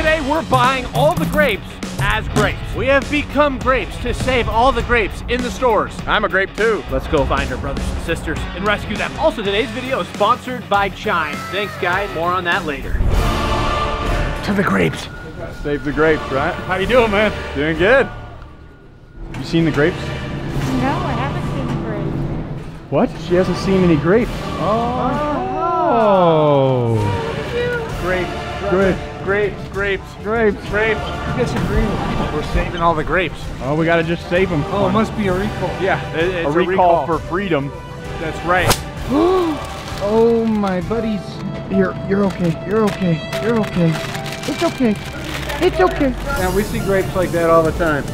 Today we're buying all the grapes as grapes. We have become grapes to save all the grapes in the stores. I'm a grape too. Let's go find our brothers and sisters and rescue them. Also, today's video is sponsored by Chime. Thanks guys, more on that later. To the grapes. Save the grapes, right? How you doing, man? Doing good. You seen the grapes? No, I haven't seen the grapes. What? She hasn't seen any grapes. Oh. Grapes. You guys agree. We're saving all the grapes. Oh, we gotta just save them. Oh, it must be a recall. Yeah, it's a recall for freedom. That's right. Oh, my buddies. You're okay. It's okay. Now we see grapes like that all the time.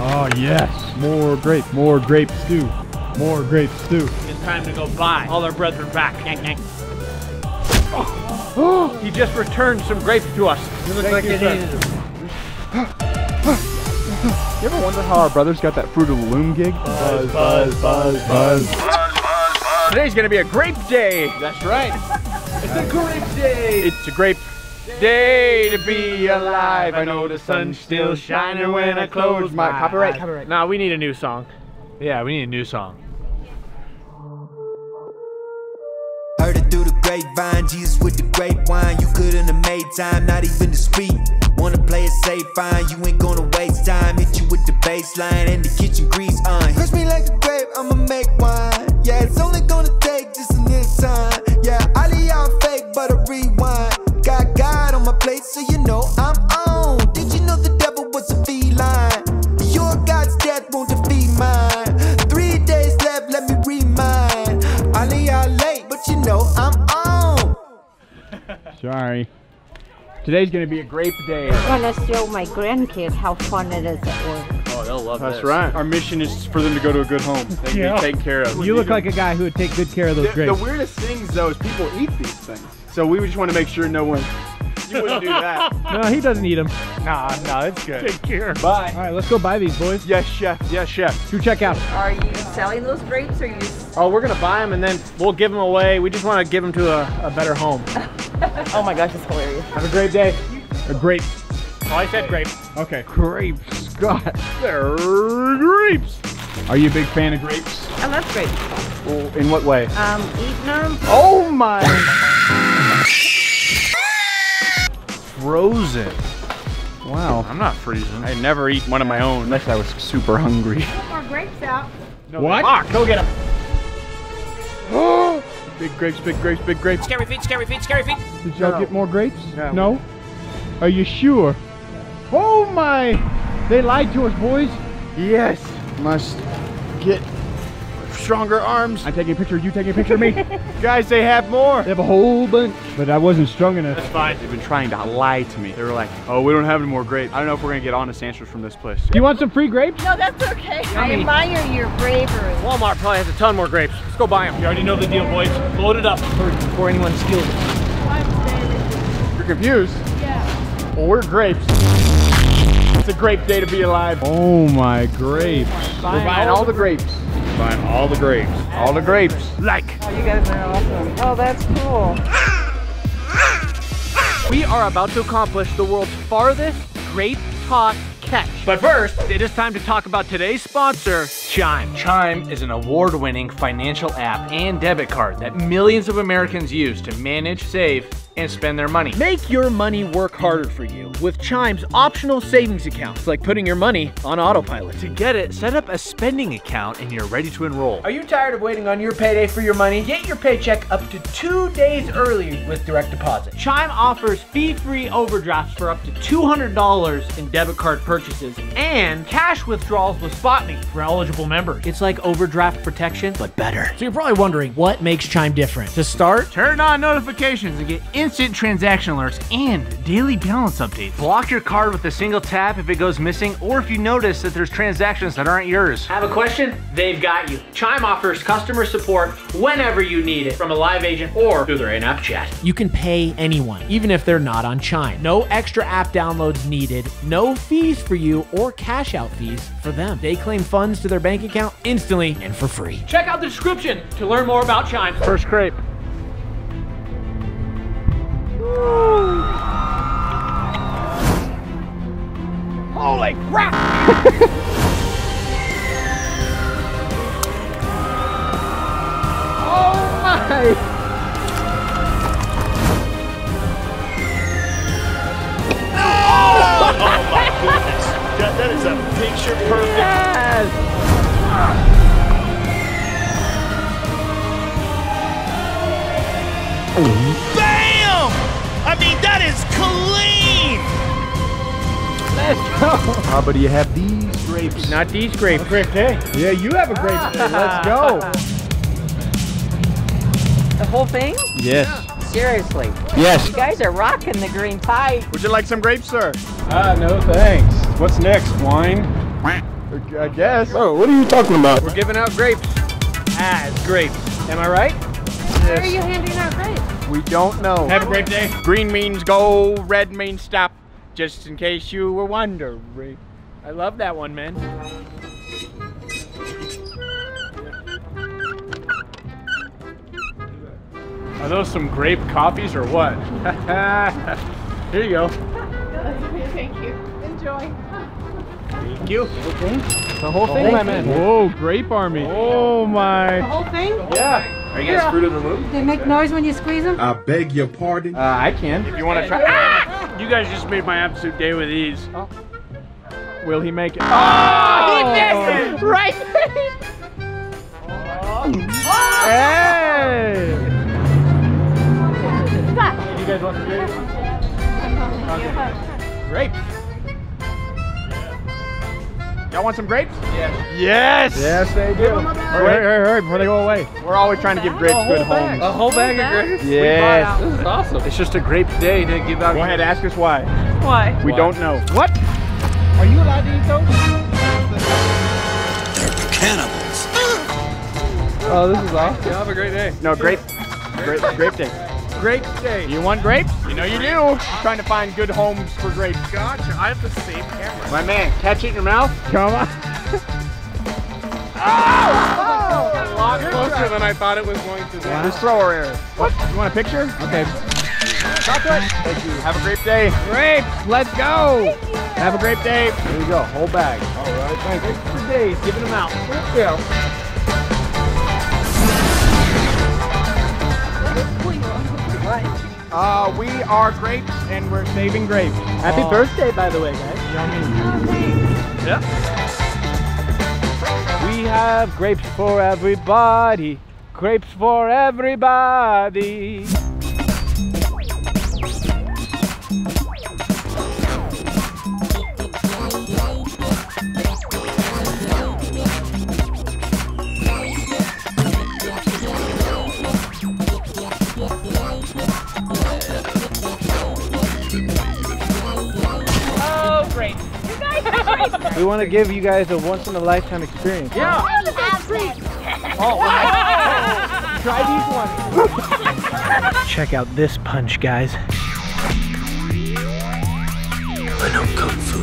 Oh yes, more grape stew. It's time to go buy all our brethren back. Oh. He just returned some grapes to us. It looks like it is. You ever wonder how our brothers got that Fruit of the Loom gig? Buzz. Today's gonna be a grape day. That's right. It's a grape day. It's a grape day to be alive. I know the sun's still shining when I close my eyes. Copyright. Nah, we need a new song. Yeah, we need a new song. Heard it through the grapevine, Jesus with the grape wine. You couldn't have made time, not even to speak. Wanna play it safe, fine, you ain't gonna waste time. Hit you with the bass line and the kitchen grease on. Crush me like a grape, I'ma make wine. Yeah, it's only gonna take just a little time. Yeah, all of y'all fake, but I rewind. Got God on my plate, so you know I'm on. Did you know the devil was a feline? Your God's death won't defeat mine. 3 days left, let me remind. I know y'all late, but you know I'm on. Sorry. Today's gonna be a grape day. I wanna show my grandkids how fun it is at work. Oh, they'll love that. That's right. Our mission is for them to go to a good home. They can be taken care of. You look like a guy who would take good care of those grapes. The weirdest things though is people eat these things. So we just want to make sure no one. You wouldn't do that. No, he doesn't eat them. Nah, it's good. Take care. Bye. All right, let's go buy these, boys. Yes, chef. To check out. Are you selling those grapes or are you? Oh, we're gonna buy them and then we'll give them away. We just want to give them to a better home. Oh my gosh, it's hilarious. Have a great day. A grape. Oh, I said grape. Okay. Grapes, God, they're grapes. Are you a big fan of grapes? I love grapes. Well, in what way? Eating them. Oh my. Frozen. Wow. I'm not freezing. I never eat one of my own unless I was super hungry. Put more grapes out. No, what? Go get them. Oh! Big grapes. Scary feet. Did y'all get more grapes? No. Are you sure? Oh my! They lied to us, boys. Yes. Must get stronger arms. I'm taking a picture of you taking a picture of me. Guys, they have more. They have a whole bunch, but I wasn't strong enough. That's fine. They've been trying to lie to me. They were like, oh, we don't have any more grapes. I don't know if we're going to get honest answers from this place. Do you want some free grapes? No, that's okay. I admire your bravery. Walmart probably has a ton more grapes. Let's go buy them. You already know the deal, boys. Load it up before anyone steals it. You're confused? Yeah. Well, we're grapes. It's a grape day to be alive. Oh my grapes. We're buying all the grapes. Find all the grapes. All the grapes. Like. Oh, you guys are awesome. Oh, that's cool. We are about to accomplish the world's farthest grape talk catch. But first, it is time to talk about today's sponsor, Chime. Chime is an award-winning financial app and debit card that millions of Americans use to manage, save, and spend their money. Make your money work harder for you with Chime's optional savings accounts, like putting your money on autopilot. To get it, set up a spending account and you're ready to enroll. Are you tired of waiting on your payday for your money? Get your paycheck up to 2 days early with direct deposit. Chime offers fee-free overdrafts for up to $200 in debit card purchases and cash withdrawals with SpotMe for eligible members. It's like overdraft protection, but better. So you're probably wondering, what makes Chime different? To start, turn on notifications and get instant transaction alerts and daily balance updates. Block your card with a single tap if it goes missing or if you notice that there's transactions that aren't yours. Have a question? They've got you. Chime offers customer support whenever you need it, from a live agent or through their in-app chat. You can pay anyone, even if they're not on Chime. No extra app downloads needed, no fees for you or cash out fees for them. They claim funds to their bank account instantly and for free. Check out the description to learn more about Chime. First grape. Holy crap! Oh my! That is a picture perfect. Yes! Bam! I mean, that is clean. Let's go. How about you have these grapes? Not these grapes. Okay. Yeah, you have a grape. Let's go. The whole thing? Yes. Yeah. Seriously? Yes. You guys are rocking the green pie. Would you like some grapes, sir? No thanks. What's next, wine? I guess. Oh, what are you talking about? We're giving out grapes. It's grapes. Am I right? Yes. Why are you handing out grapes? We don't know. Have a great day. Green means go, red means stop. Just in case you were wondering. I love that one, man. Are those some grape coffees or what? Here you go. Thank you. Enjoy. Thank you. Okay. The whole thing, my man. Whoa, grape army. Oh my. The whole thing? Yeah. Are you guys fruit of the loop? They make noise when you squeeze them? I beg your pardon. I can. If you want to try. Ah! You guys just made my absolute day with these. Oh. Will he make it? Oh! He missed it! Right! Oh. Hey! You guys want some grapes? Okay. Grapes. Yeah. Y'all want some grapes? Yes. Yes. Yes, they do. Hurry, before they go away. We're always trying to give grapes good homes. A whole bag of grapes? Yes. This is awesome. It's just a grape day to give out. Go ahead, ask us why. Why? We don't know. What? Are you allowed to eat those? They're cannibals. Oh, this is awesome. Y'all have a great day. No, grape day. Grape day. You want grapes? You know you do. I'm trying to find good homes for grapes. Gotcha. I have the same camera. My man, catch it in your mouth. Come on. Oh! A lot closer than I thought it was going to be. Just thrower error. What? You want a picture? Okay. Stop it. Thank you. Have a grape day. Grapes. Let's go. Have a grape day. There you go. Whole bag. All right. Thank you. 2 days. Giving them out. Yeah. We are grapes, and we're saving grapes. Happy birthday, by the way, guys. Yummy. Yeah. We have grapes for everybody. Grapes for everybody. We want to give you guys a once-in-a-lifetime experience. Yeah! Oh, try these ones. Check out this punch, guys. I know kung fu.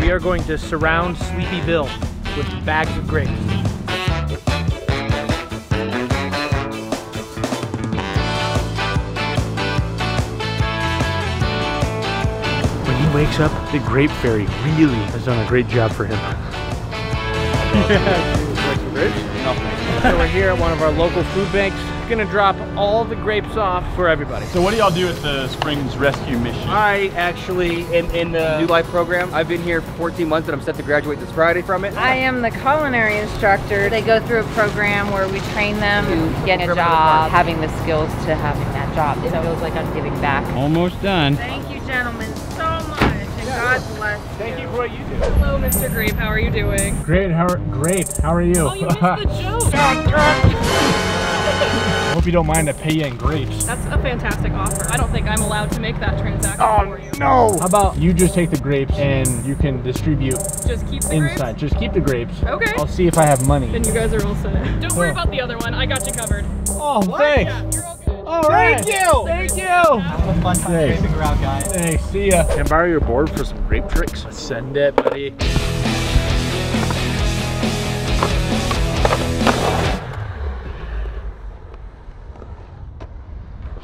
We are going to surround Sleepyville with bags of grapes. When he wakes up, the grape fairy really has done a great job for him. Yeah. So we're here at one of our local food banks. Gonna drop all the grapes off for everybody. So what do y'all do at the Springs Rescue Mission? I actually am in the New Life program. I've been here for 14 months and I'm set to graduate this Friday from it. I am the culinary instructor. They go through a program where we train them to get a job, having the skills to having that job. It feels like I'm giving back. Almost done. Thank you, gentlemen, so much. And God bless you. Thank you for what you do. Hello, Mr. Grape. How are you doing? Great. How are you? Oh, you missed the joke. I hope you don't mind I pay you in grapes. That's a fantastic offer. I don't think I'm allowed to make that transaction for you. No! How about you just take the grapes and you can distribute inside. Just keep the grapes. Okay. I'll see if I have money. Then you guys are all set. Don't worry about the other one. I got you covered. Oh, what? Thanks. Yeah, you're all good. All right. Thank you. Have a fun time graping around, guys. Thanks. See ya. Can I borrow your board for some grape tricks? Let's send it, buddy.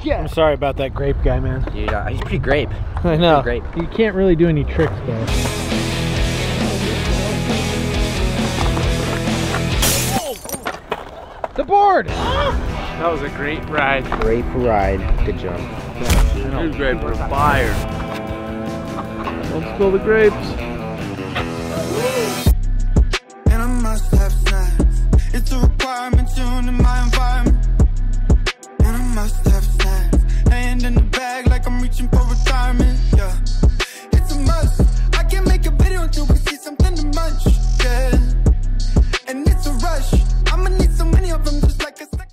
Yeah. I'm sorry about that grape guy, man. Yeah, he's pretty grape. I know. Grape. You can't really do any tricks, though. Oh. The board! Ah. That was a great ride. Grape ride. Good job. These grapes were fire. Let's pull the grapes. And I must have snacks. It's a requirement tuned in my environment. And I must have hand in the bag like I'm reaching for retirement, yeah. It's a must. I can't make a video until we see something to munch, yeah. And it's a rush.